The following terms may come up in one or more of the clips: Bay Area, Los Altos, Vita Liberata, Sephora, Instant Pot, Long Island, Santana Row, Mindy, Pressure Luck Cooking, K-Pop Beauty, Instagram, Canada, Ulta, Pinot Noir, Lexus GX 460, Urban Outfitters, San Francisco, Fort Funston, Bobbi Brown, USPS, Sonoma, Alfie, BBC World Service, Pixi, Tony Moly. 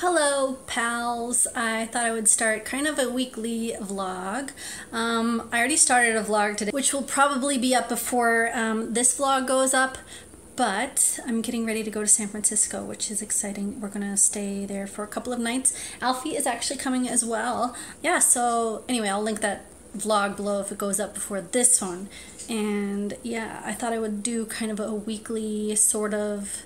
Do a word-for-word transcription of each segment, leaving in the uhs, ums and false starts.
Hello pals, I thought I would start kind of a weekly vlog. Um, I already started a vlog today, which will probably be up before um, this vlog goes up, but I'm getting ready to go to San Francisco, which is exciting. We're gonna stay there for a couple of nights. Alfie is actually coming as well. Yeah, so anyway, I'll link that vlog below if it goes up before this one. And yeah, I thought I would do kind of a weekly sort of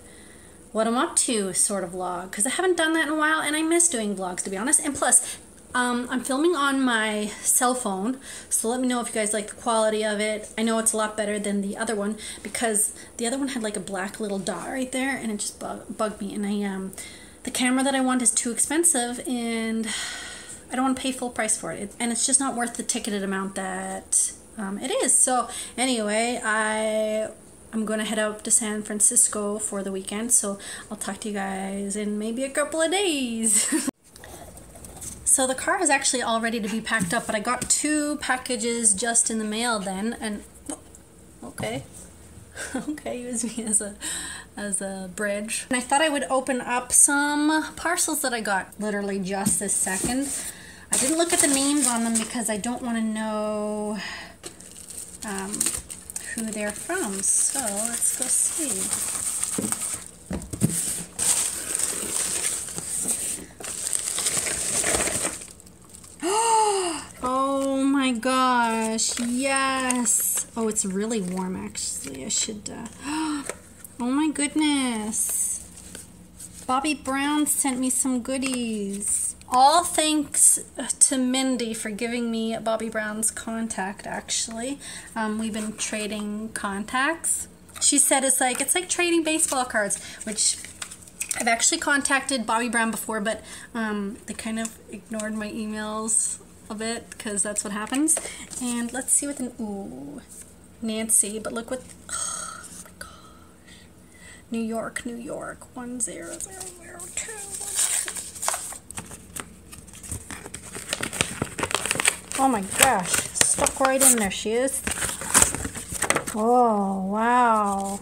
what I'm up to sort of vlog, because I haven't done that in a while and I miss doing vlogs, to be honest. And plus, um, I'm filming on my cell phone, so let me know if you guys like the quality of it. I know it's a lot better than the other one, because the other one had like a black little dot right there and it just bug bugged me. And I, um, the camera that I want is too expensive and I don't want to pay full price for it. it and it's just not worth the ticketed amount that um, it is. So anyway, I... I'm gonna head out to San Francisco for the weekend, so I'll talk to you guys in maybe a couple of days. So the car is actually all ready to be packed up, but I got two packages just in the mail then, and okay. Okay, use me as a as a bridge. And I thought I would open up some parcels that I got literally just this second. I didn't look at the names on them because I don't want to know um, who they're from, so let's go see. Oh my gosh, yes! Oh, it's really warm actually. I should, uh... oh my goodness! Bobbi Brown sent me some goodies. All thanks to Mindy for giving me Bobbi Brown's contact, actually. Um, we've been trading contacts. She said it's like it's like trading baseball cards, which I've actually contacted Bobbi Brown before, but um, they kind of ignored my emails a bit, because that's what happens. And let's see what an, ooh, Nancy, but look what, oh my gosh. New York, New York, one zero zero zero two. Oh my gosh, stuck right in there, she is. Oh, wow.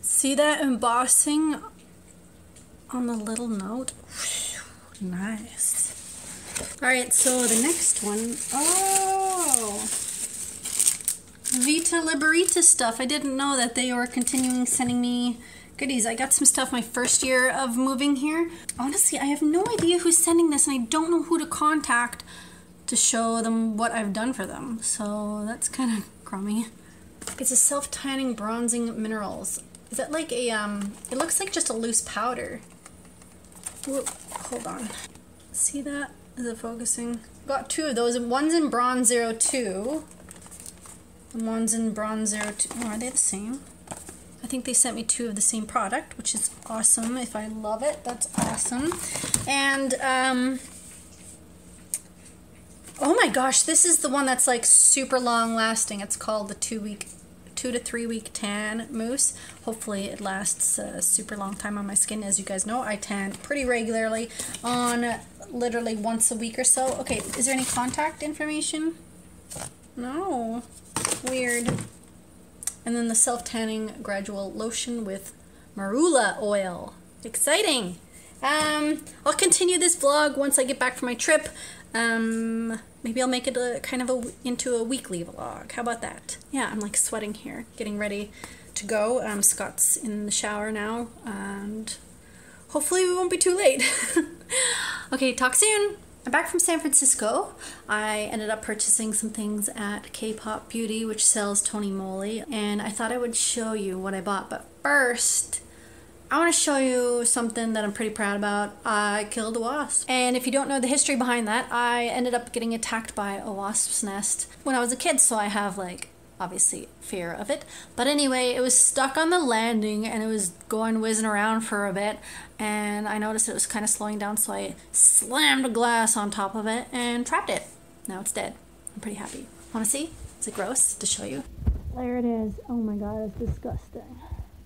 See that embossing on the little note? Whew, nice. All right, so the next one, oh, Vita Liberata stuff. I didn't know that they were continuing sending me goodies. I got some stuff my first year of moving here. Honestly, I have no idea who's sending this and I don't know who to contact to show them what I've done for them. So that's kind of crummy. It's a self-tanning bronzing minerals. Is that like a, um, it looks like just a loose powder. Whoa, hold on. See that? Is it focusing? Got two of those. One's in bronze zero two. And one's in bronze zero two. Oh, are they the same? I think they sent me two of the same product, which is awesome. If I love it, that's awesome. And, um, oh my gosh, this is the one that's like super long lasting. It's called the two week, two to three week tan mousse. Hopefully it lasts a super long time on my skin. As you guys know, I tan pretty regularly, on literally once a week or so. Okay, is there any contact information? No, weird. And then the self-tanning gradual lotion with marula oil. Exciting! Um, I'll continue this vlog once I get back from my trip. Um, maybe I'll make it a, kind of a, into a weekly vlog. How about that? Yeah, I'm like sweating here, getting ready to go. Um, Scott's in the shower now, and hopefully we won't be too late. Okay, talk soon! I'm back from San Francisco. I ended up purchasing some things at K-Pop Beauty, which sells Tony Moly, and I thought I would show you what I bought, but first, I want to show you something that I'm pretty proud about. I killed a wasp. And if you don't know the history behind that, I ended up getting attacked by a wasp's nest when I was a kid, so I have like, obviously, fear of it. But anyway, it was stuck on the landing and it was going whizzing around for a bit, and I noticed it was kind of slowing down, so I slammed a glass on top of it and trapped it. Now it's dead. I'm pretty happy. Want to see? Is it gross to show you? There it is. Oh my god, it's disgusting.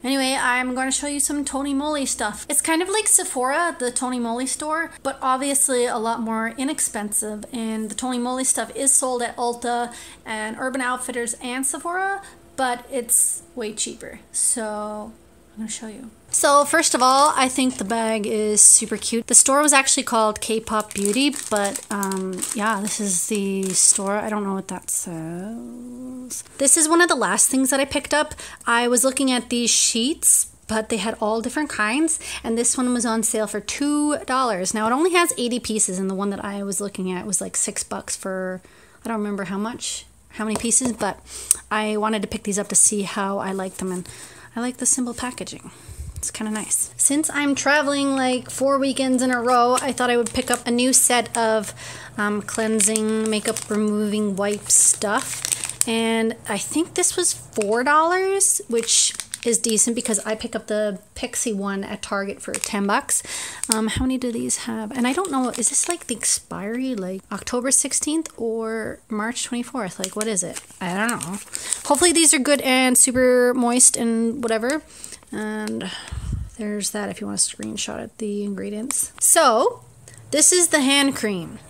Anyway, I'm going to show you some Tony Moly stuff. It's kind of like Sephora, the Tony Moly store, but obviously a lot more inexpensive. And the Tony Moly stuff is sold at Ulta and Urban Outfitters and Sephora, but it's way cheaper. So I'm gonna show you. So first of all, I think the bag is super cute. The store was actually called K-Pop Beauty, but um, yeah, this is the store. I don't know what that says. This is one of the last things that I picked up. I was looking at these sheets, but they had all different kinds, and this one was on sale for two dollars. Now it only has eighty pieces, and the one that I was looking at was like six bucks for, I don't remember how much, how many pieces, but I wanted to pick these up to see how I liked them, and I like the simple packaging. It's kind of nice. Since I'm traveling like four weekends in a row, I thought I would pick up a new set of um, cleansing, makeup removing wipe stuff, and I think this was four dollars, which is decent because I pick up the Pixi one at Target for ten bucks. Um, how many do these have? And I don't know, is this like the expiry, like October sixteenth or March twenty-fourth? Like, what is it? I don't know. Hopefully these are good and super moist and whatever. And there's that if you want to screenshot it, the ingredients. So this is the hand cream.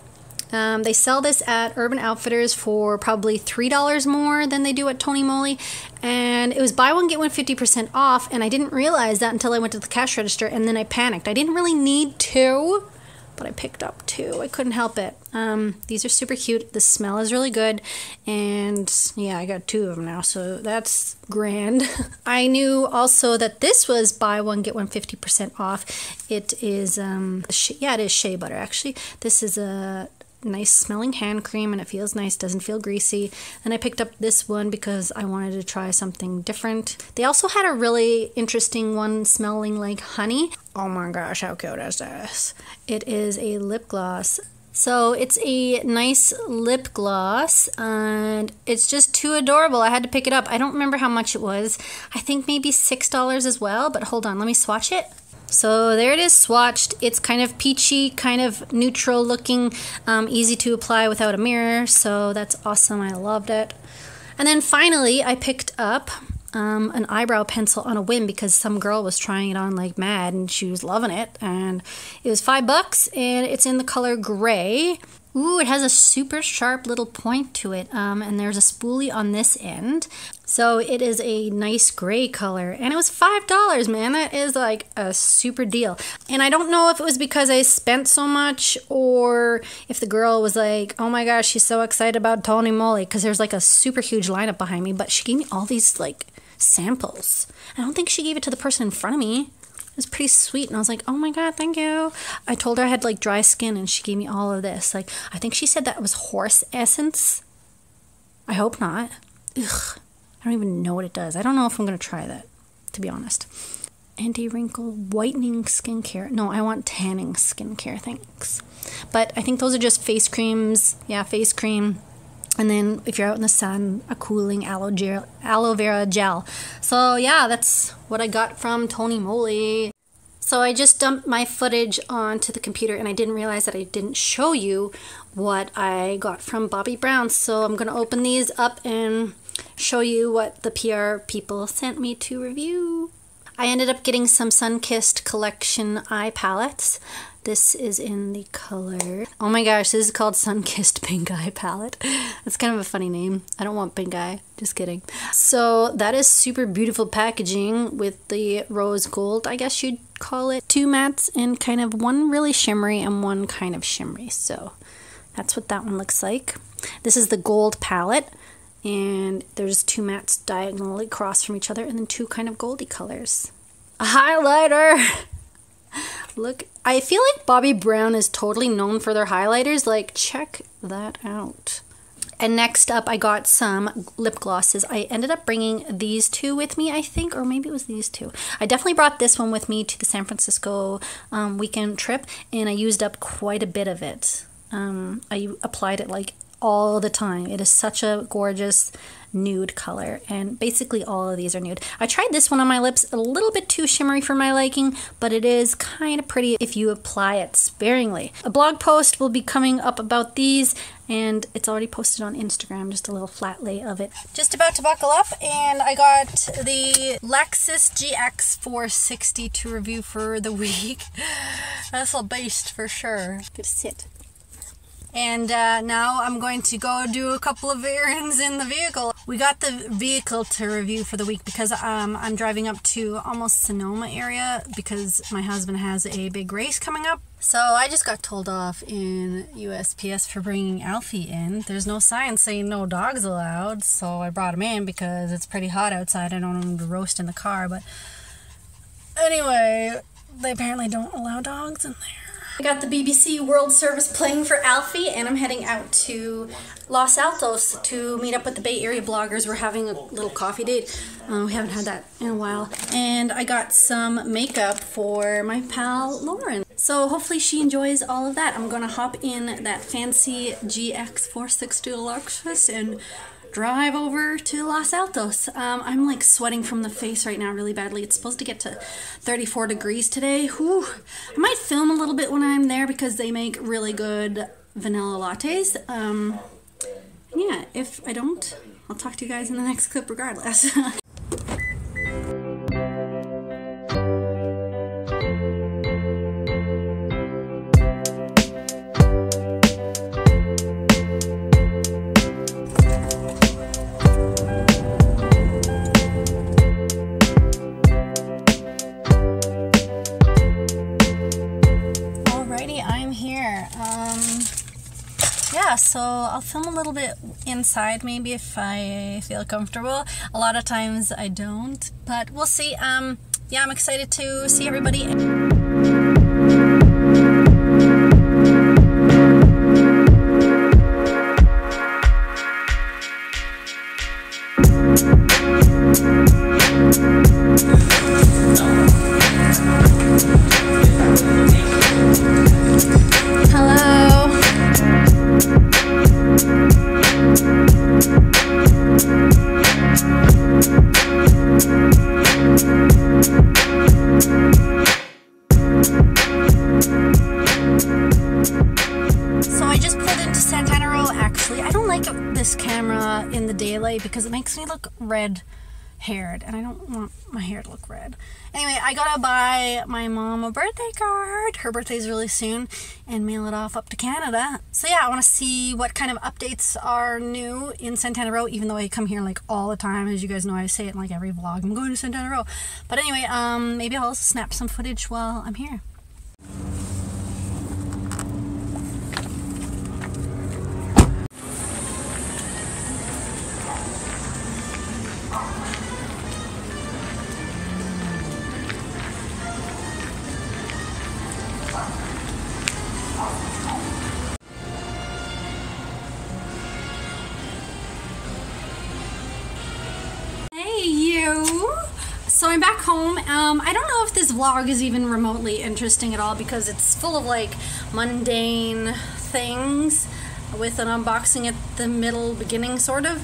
Um, they sell this at Urban Outfitters for probably three dollars more than they do at Tony Moly. And it was buy one, get one fifty percent off. And I didn't realize that until I went to the cash register, and then I panicked. I didn't really need two, but I picked up two. I couldn't help it. Um, these are super cute. The smell is really good. And yeah, I got two of them now, so that's grand. I knew also that this was buy one, get one fifty percent off. It is, um, yeah, it is shea butter, actually. This is a nice smelling hand cream, and it feels nice, doesn't feel greasy. And I picked up this one because I wanted to try something different. They also had a really interesting one smelling like honey. Oh my gosh, how cute is this? It is a lip gloss. So it's a nice lip gloss, and it's just too adorable. I had to pick it up. I don't remember how much it was. I think maybe six dollars as well, but hold on, let me swatch it. So there it is swatched. It's kind of peachy, kind of neutral looking, um, easy to apply without a mirror. So that's awesome. I loved it. And then finally, I picked up um, an eyebrow pencil on a whim because some girl was trying it on like mad and she was loving it. And it was five bucks and it's in the color gray. Ooh, it has a super sharp little point to it, um, and there's a spoolie on this end. So it is a nice gray color, and it was five dollars, man. That is like a super deal. And I don't know if it was because I spent so much or if the girl was like, oh my gosh, she's so excited about Tony Moly, because there's like a super huge lineup behind me, but she gave me all these like samples. I don't think she gave it to the person in front of me. It was pretty sweet, and I was like, oh my god, thank you. I told her I had like dry skin, and she gave me all of this. Like, I think she said that was horse essence. I hope not. Ugh, I don't even know what it does. I don't know if I'm gonna try that, to be honest. Anti-wrinkle whitening skincare. No, I want tanning skincare, thanks. But I think those are just face creams. Yeah, face cream. And then if you're out in the sun, a cooling aloe gel, aloe vera gel. So yeah, that's what I got from Tony Moly. So I just dumped my footage onto the computer, and I didn't realize that I didn't show you what I got from Bobbi Brown. So I'm gonna open these up and show you what the P R people sent me to review. I ended up getting some Sunkissed Collection eye palettes. This is in the color, oh my gosh, this is called Sunkissed Pink Eye Palette. That's kind of a funny name. I don't want pink eye, just kidding. So that is super beautiful packaging with the rose gold, I guess you'd call it. Two mattes and kind of one really shimmery and one kind of shimmery. So that's what that one looks like. This is the gold palette, and there's two mattes diagonally across from each other, and then two kind of goldy colors. A highlighter! Look, I feel like Bobbi Brown is totally known for their highlighters. Like, check that out. And next up, I got some lip glosses. I ended up bringing these two with me, I think, or maybe it was these two. I definitely brought this one with me to the San Francisco um, weekend trip, and I used up quite a bit of it. Um, I applied it like all the time. It is such a gorgeous nude color, and basically all of these are nude. I tried this one on my lips, a little bit too shimmery for my liking, but it is kind of pretty if you apply it sparingly. A blog post will be coming up about these, and it's already posted on Instagram, just a little flat lay of it. Just about to buckle up, and I got the Lexus G X four sixty to review for the week. That's a beast for sure. Good sit. And uh, now I'm going to go do a couple of errands in the vehicle. We got the vehicle to review for the week because um, I'm driving up to almost Sonoma area because my husband has a big race coming up. So I just got told off in U S P S for bringing Alfie in. There's no sign saying no dogs allowed, so I brought him in because it's pretty hot outside. I don't want him to roast in the car, but anyway, they apparently don't allow dogs in there. I got the B B C World Service playing for Alfie, and I'm heading out to Los Altos to meet up with the Bay Area bloggers. We're having a little coffee date. Uh, we haven't had that in a while. And I got some makeup for my pal Lauren. So hopefully she enjoys all of that. I'm gonna hop in that fancy G X four sixty Lexus and drive over to Los Altos. Um, I'm like sweating from the face right now really badly. It's supposed to get to thirty-four degrees today. Whew. I might film a little bit when I'm there because they make really good vanilla lattes. Um, yeah, if I don't, I'll talk to you guys in the next clip regardless. So I'll film a little bit inside maybe if I feel comfortable. A lot of times I don't, but we'll see. Um, yeah, I'm excited to see everybody. Because it makes me look red-haired, and I don't want my hair to look red. Anyway, I gotta buy my mom a birthday card. Her birthday's really soon, and mail it off up to Canada. So yeah, I want to see what kind of updates are new in Santana Row, even though I come here like all the time. As you guys know, I say it in like every vlog. I'm going to Santana Row. But anyway, um, maybe I'll snap some footage while I'm here. So I'm back home. Um, I don't know if this vlog is even remotely interesting at all because it's full of like mundane things with an unboxing at the middle beginning sort of.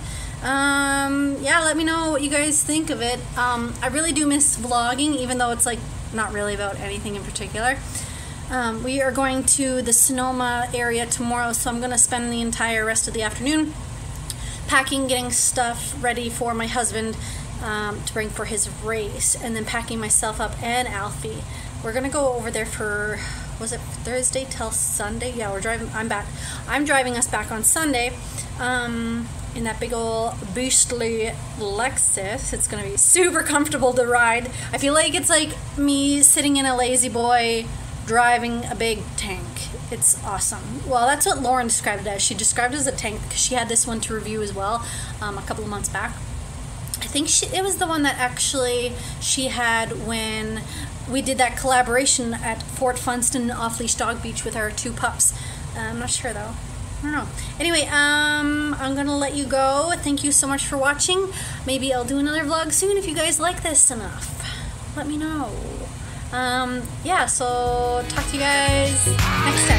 Um, yeah, let me know what you guys think of it. Um, I really do miss vlogging even though it's like not really about anything in particular. Um, we are going to the Sonoma area tomorrow, so I'm going to spend the entire rest of the afternoon packing, getting stuff ready for my husband. Um, to bring for his race, and then packing myself up and Alfie. We're gonna go over there for, was it Thursday till Sunday? Yeah, we're driving. I'm back. I'm driving us back on Sunday um, in that big old beastly Lexus. It's gonna be super comfortable to ride. I feel like it's like me sitting in a lazy boy driving a big tank. It's awesome. Well, that's what Lauren described it as. She described it as a tank because she had this one to review as well um, a couple of months back. I think she, it was the one that actually she had when we did that collaboration at Fort Funston Off-Leash Dog Beach with our two pups. Uh, I'm not sure though. I don't know. Anyway, um, I'm gonna let you go. Thank you so much for watching. Maybe I'll do another vlog soon if you guys like this enough. Let me know. Um, yeah, so talk to you guys next time.